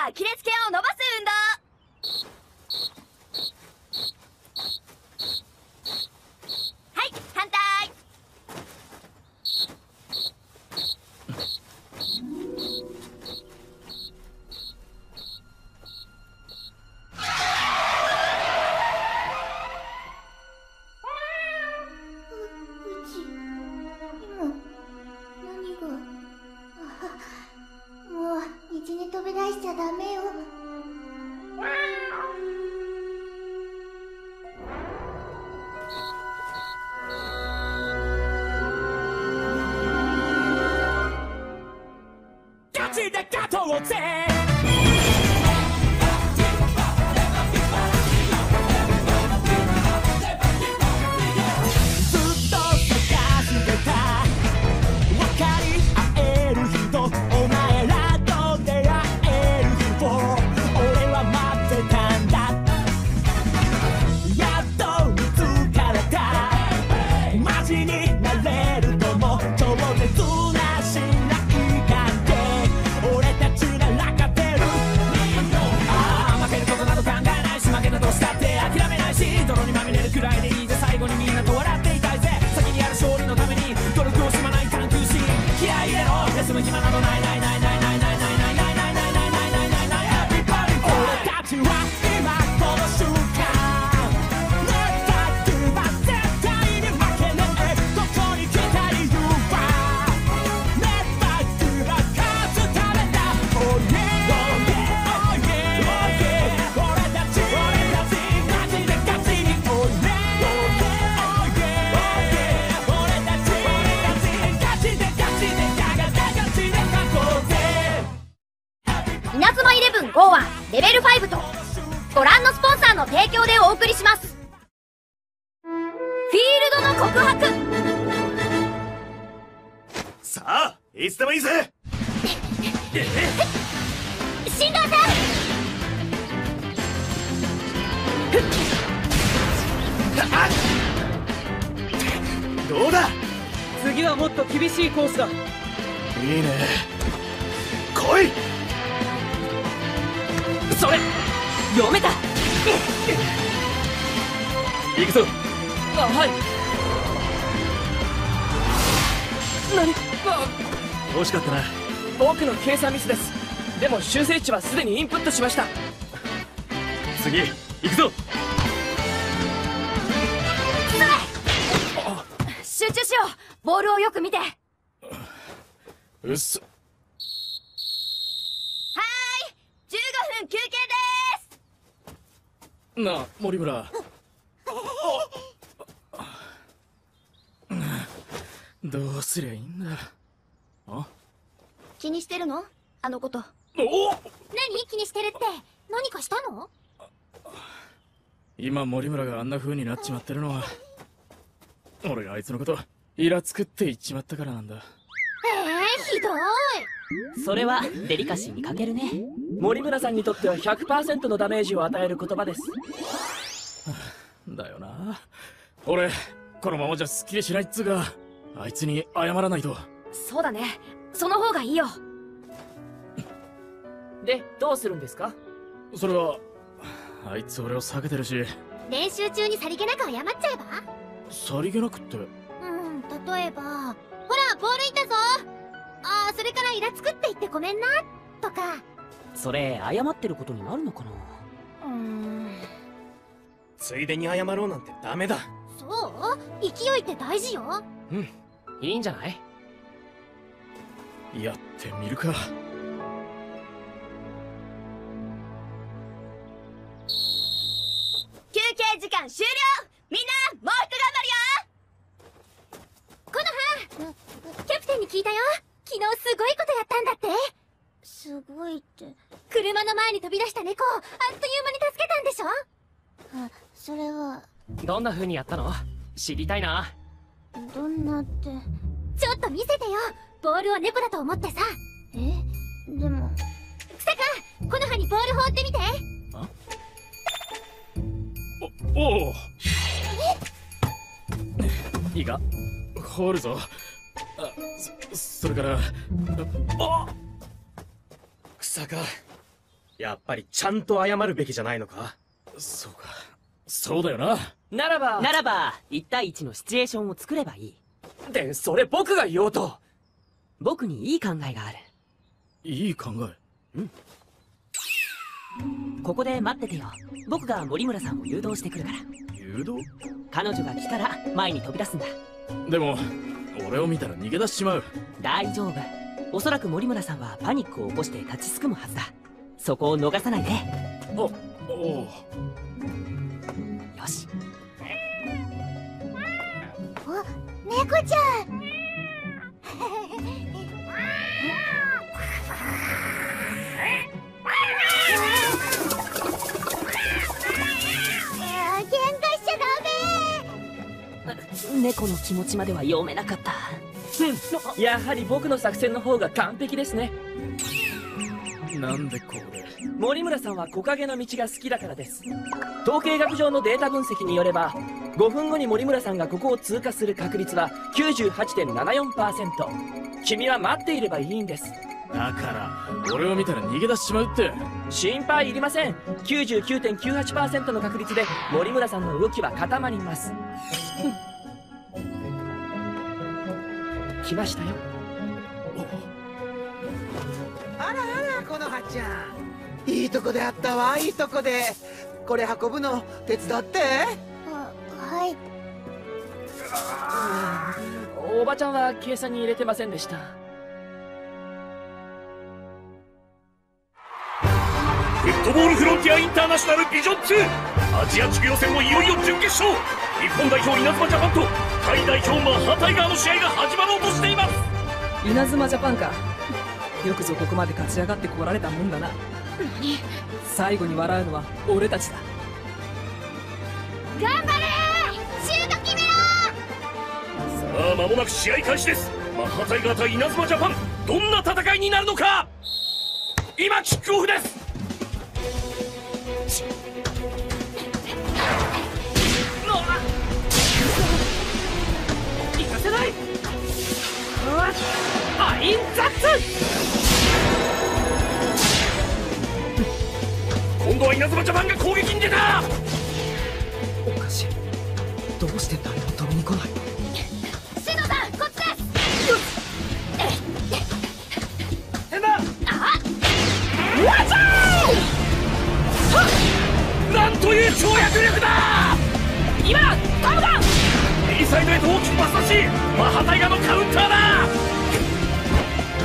はアキレス腱を伸ばす運動。はい、反対。修正値はすでにインプットしました。次行くぞ。集中しよう。ボールをよく見て。うっす。はーい、15分休憩でーす。なあ森村どうすりゃいいんだ。あ、気にしてるのあのこと。お、何気にしてるって。何かしたの？今森村があんな風になっちまってるのは俺があいつのことイラつくって言っちまったからなんだ。ひどい。それはデリカシーに欠けるね。森村さんにとっては 100% のダメージを与える言葉です。だよな。俺このままじゃすっきりしないっつうか、あいつに謝らないと。そうだね、その方がいいよ。で、どうするんですか？それは、あいつ俺を避けてるし。練習中にさりげなく謝っちゃえば？さりげなくって？例えば、ほら、ボールいたぞ！ああ、それからイラつくって言ってごめんな、とか。それ、謝ってることになるのかな？ついでに謝ろうなんてダメだ。そう？勢いって大事よ。うん、いいんじゃない？やってみるか。休憩時間終了。みんなもう一頑張るよ。コノハ、キャプテンに聞いたよ。昨日すごいことやったんだって。すごいって？車の前に飛び出した猫をあっという間に助けたんでしょ。あ、それはどんな風にやったの？知りたいな。どんなって？ちょっと見せてよ。ボールを猫だと思ってさ。え、でも草君、コノハにボール放ってみて。あ、おお、いいか、放るぞ。あ、それから、あ、草か。やっぱりちゃんと謝るべきじゃないのか。そうか、そうだよな。ならば1対1のシチュエーションを作ればいい。でそれ僕が言おうと。僕にいい考えがある。いい考え？うん、ここで待っててよ。僕が森村さんを誘導してくるから。誘導？彼女が来たら前に飛び出すんだ。でも俺を見たら逃げ出しちまう。大丈夫、おそらく森村さんはパニックを起こして立ちすくむはずだ。そこを逃さないで。おうよし。あ、猫ちゃん。猫の気持ちまでは読めなかった。うん、やはり僕の作戦の方が完璧ですね。なんでこれ？森村さんは木陰の道が好きだからです。統計学上のデータ分析によれば5分後に森村さんがここを通過する確率は 98.74%。 君は待っていればいいんです。だから俺を見たら逃げ出しちまうって。心配いりません。 99.98% の確率で森村さんの動きは固まります。来ましたよ。あらあら、このはっちゃん、いいとこであったわ。いいとこで。これ運ぶの手伝って。はい。おばちゃんは計算に入れてませんでした。フットボールフロンティアインターナショナルビジョン2アジア地区予選もいよいよ準決勝。日本代表稲妻ジャパンとタイ代表マハタイガーの試合が始まろうとしています。稲妻ジャパンか。よくぞここまで勝ち上がってこられたもんだな。何？最後に笑うのは俺たちだ。頑張れー、シュート決めろー。さあ間もなく試合開始です。マハタイガー対稲妻ジャパン、どんな戦いになるのか。今キックオフです。アインザッツ。今度は稲妻ジャパンが攻撃に出た。おかしい、どうして誰も止めに来ない。シドさんこっちです。変だ。あっ、わちゃー。なんという跳躍力だ。今タムだ。右サイドへと大きくパス出し、マハタイガのカウンターだ。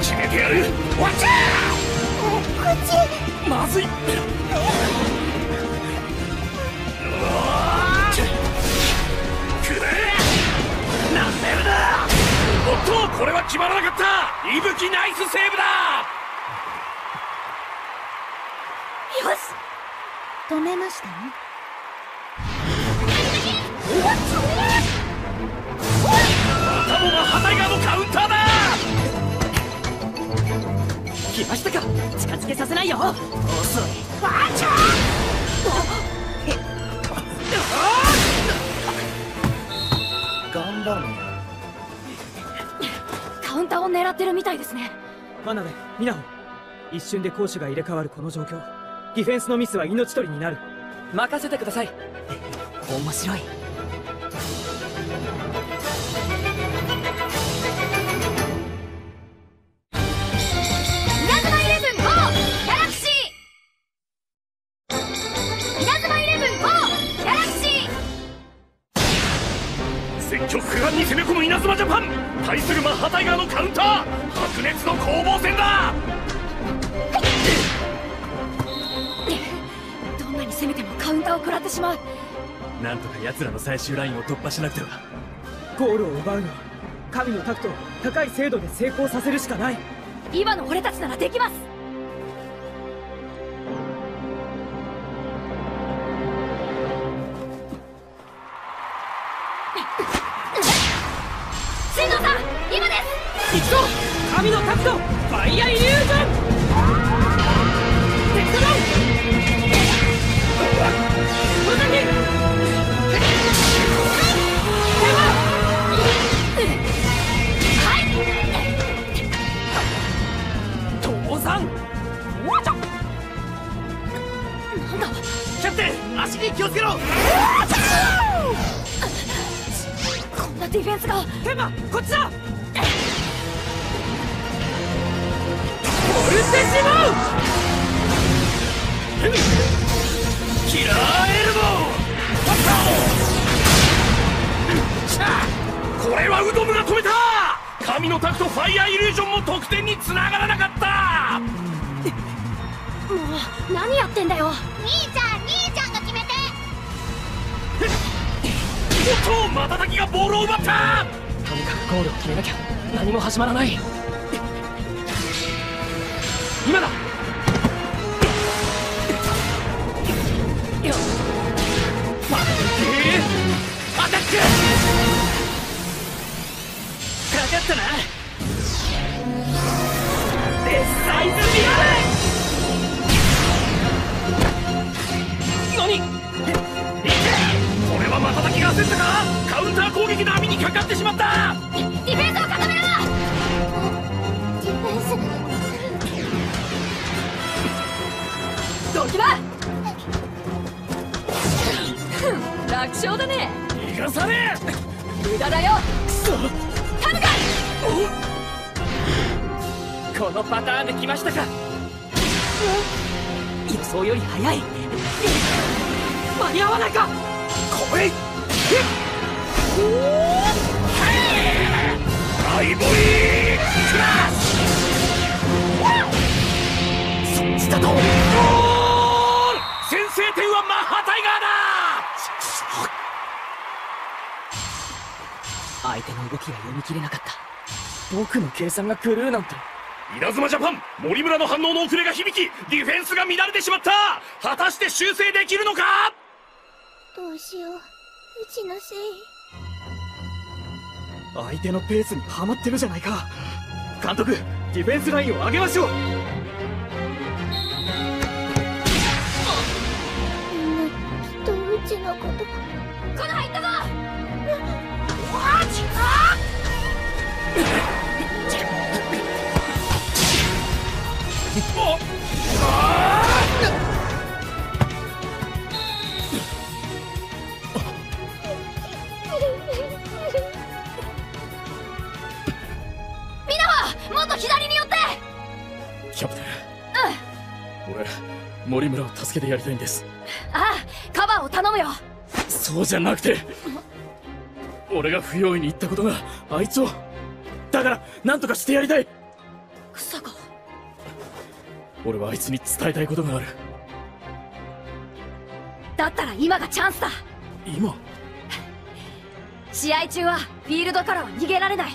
決めてやる。わちゃー。こっちまずい。くれなんだよな。おっと、これは決まらなかった。伊吹ナイスセーブだ。よし、止めましたね。わっちゃマハタイガーのカウンターだ。来ましたか、近づけさせないよ。遅い。バーチャー。頑張るね。カウンターを狙ってるみたいですね。真鍋、美奈穂、一瞬で攻守が入れ替わるこの状況、ディフェンスのミスは命取りになる。任せてください。面白い。稲妻ジャパン対するマハタイガーのカウンター、白熱の攻防戦だ。どんなに攻めてもカウンターを食らってしまう。なんとか奴らの最終ラインを突破しなくては。ゴールを奪うのは神のタクトを高い精度で成功させるしかない。今の俺たちならできます。神のタクトファイアイリュージョン。テクトダウン。これだけ。はい。倒産。のディフェンスが。天馬、こっちだ。ボルテシモンキラーエルボー。これはウドムが止めた。神の拓とファイアーイリュージョンも得点に繋がらなかった。もう何やってんだよ。兄ちゃんが決めて。おっと、瞬きがボールを奪った。とにかくゴールを決めなきゃ何も始まらない。今だ。アタックかかったな。デスサイズリアル。何、いけ。これは瞬きが焦ったか。カウンター攻撃の網にかかってしまった。ディフェンスを固めろ。ディフェンスドキだ。楽勝だね。逃がさねえ。無駄だよ。くそ。タムカ。このパターンで来ましたか。予想より早い。間に合わないか。来い。はい。アイボリークラッシュ。そっちだと。先制点はマッハタイガーだ。相手の動きが読み切れなかった。僕の計算が狂うなんて。稲妻ジャパン、森村の反応の遅れが響き、ディフェンスが乱れてしまった。果たして修正できるのか。どうしよう、うちのせい。相手のペースにはまってるじゃないか。監督、ディフェンスラインを上げましょう。この入ったぞ。みなはもっと左に寄って。キャプテン、俺森村を助けてやりたいんです。ああ、カバーを頼むよ。そうじゃなくて、俺が不用意に言ったことがあいつを、だから何とかしてやりたい。まさか。俺はあいつに伝えたいことがある。だったら今がチャンスだ。今。試合中はフィールドからは逃げられない。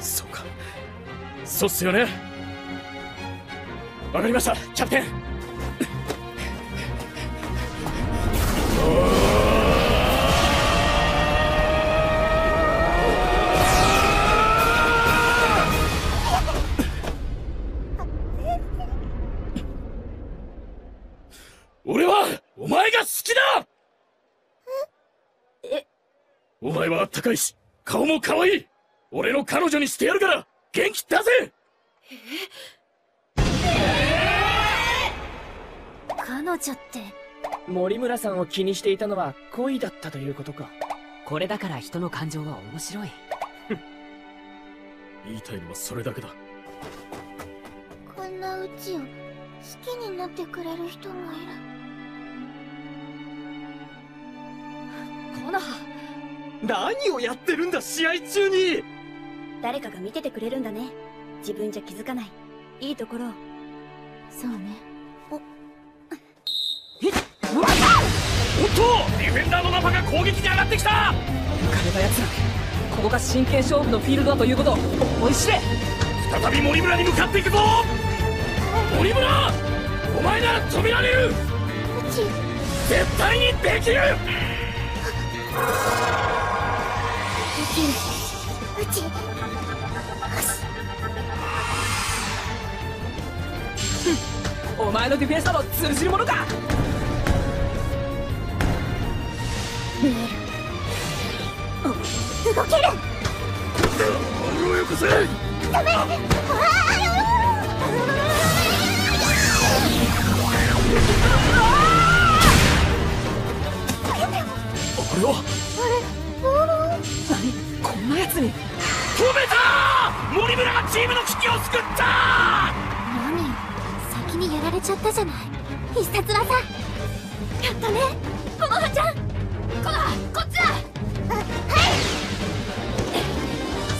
そうか、そうっすよね。わかりました、キャプテン。俺はお前が好きだ。お前はあったかいし顔も可愛い。俺の彼女にしてやるから元気出せ。彼女って。森村さんを気にしていたのは恋だったということか。これだから人の感情は面白い。言いたいのはそれだけだ。こんなうちを好きになってくれる人もいる。コノハ、何をやってるんだ試合中に。誰かが見ててくれるんだね。自分じゃ気づかないいいところを。そうね。おっと、ディフェンダーのナファが攻撃に上がってきた。浮かれたやつら、ここが真剣勝負のフィールドだということを思い知れ。再び森村に向かっていくぞ。森村、お前なら止められる。うち絶対にできる。できる。うちお前のディフェンスだろ。通じるものか。見える。動ける。ボールをよこせ。ダメ。それをあれ何こんなやつに止めた。森村がチームの危機を救った。何先にやられちゃったじゃない。必殺技やったねコノハちゃん。コノハこっちだ。はい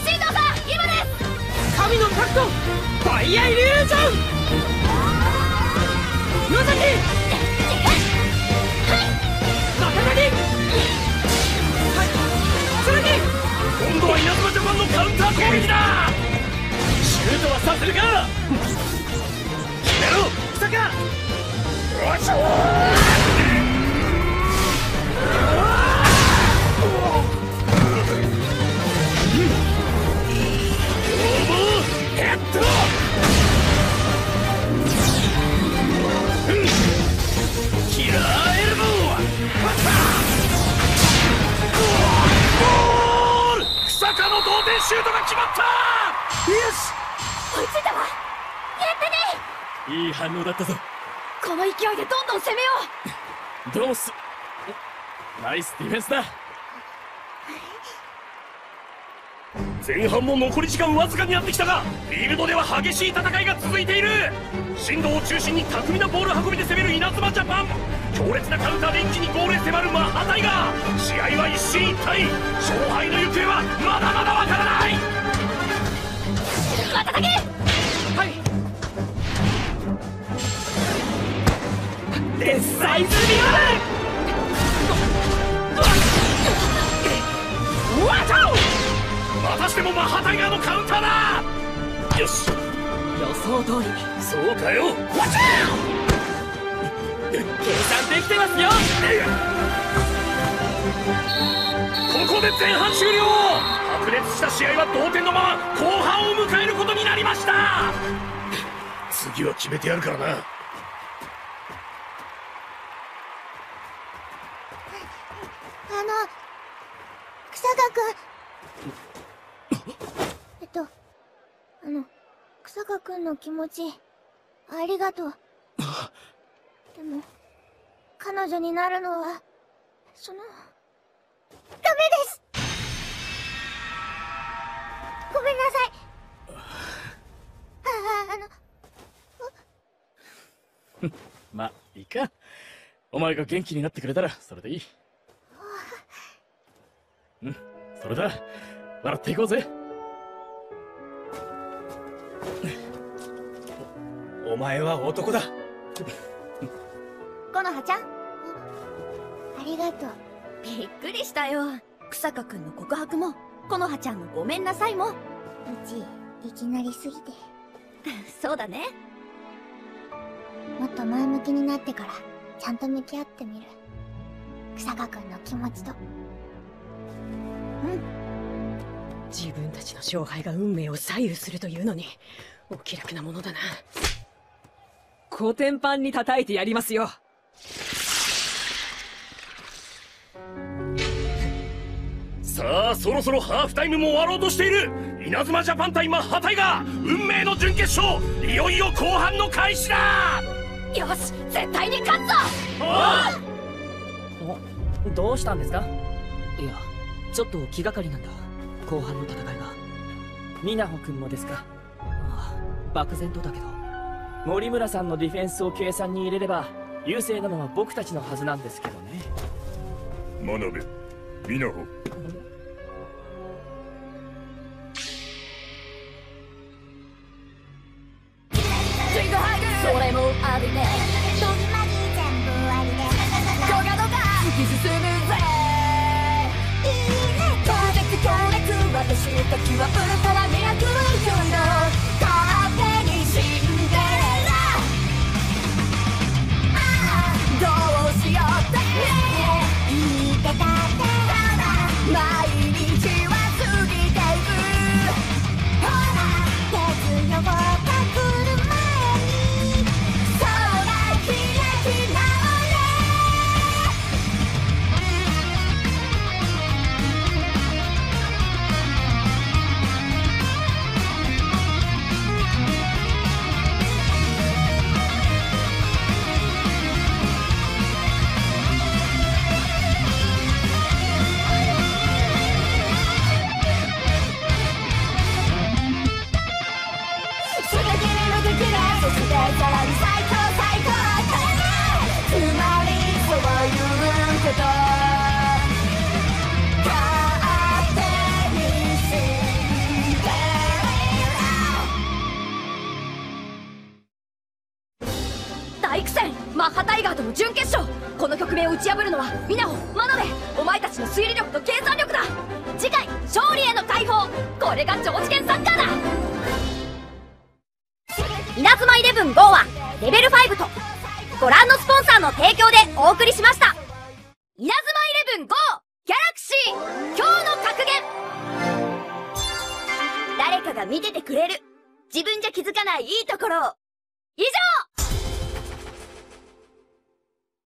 進藤さん今です。神のタクトバイアイリュージョン野崎今度は稲妻ジャパンのカウンター攻撃だ。シュートはさせるか。決めろ来たか。よいしょーヘッドキラーエルボーバッター坂の同点シュートが決まった。よし追いついたわ。やったね。いい反応だったぞ。この勢いでどんどん攻めよう。どうすナイスディフェンスだ。前半も残り時間わずかになってきたがフィールドでは激しい戦いが続いている。進藤を中心に巧みなボール運びで攻める稲妻ジャパン。強烈なカウンターで一気にゴールへ迫るマハタイガー。試合は一進一退。勝敗の行方はまだまだわからない。まただけはいデスサイズビームワチャオ。またしてもマハタイガーのカウンターだ。よし予想通り。そうかよワチャオ。計算できてますよ。ここで前半終了。白熱した試合は同点のまま後半を迎えることになりました。次は決めてやるからな。草賀君の気持ちありがとう。でも彼女になるのはそのダメです。ごめんなさい。まあいいか。お前が元気になってくれたらそれでいい。うん、それだ。笑っていこうぜ。お前は男だ。コノハちゃんありがとう。びっくりしたよ。日下くんの告白もコノハちゃんのごめんなさいもうちいきなりすぎてそうだね。もっと前向きになってからちゃんと向き合ってみる。日下くんの気持ちと自分たちの勝敗が運命を左右するというのにお気楽なものだな。コテンパンに叩いてやりますよ。さあそろそろハーフタイムも終わろうとしている。稲妻ジャパン対マッハタイガー運命の準決勝いよいよ後半の開始だ。よし絶対に勝つぞ。おどうしたんですか。いやちょっと気がかりなんだ後半の戦いが。みなほ君もですか。ああ漠然とだけど森村さんのディフェンスを計算に入れれば優勢なのは僕たちのはずなんですけどね。真鍋美奈穂それもありね。そんなに全部ありね。どかどか突き進むぜいいね。強烈強烈私の時はウルトラミラクルヒーロー勝手に死んどうしようって言ってたってただ毎日は過ぎてる。ほら月曜が来る前に空開き直れ。の準決勝、この局面を打ち破るのはみなほ、真鍋、お前たちの推理力と計算力だ。次回勝利への解放、これが超次元サッカーだ。稲妻イレブンGOはレベル5とご覧のスポンサーの提供でお送りしました。稲妻イレブンGOギャラクシー、今日の格言、誰かが見ててくれる、自分じゃ気づかないいいところを。以上。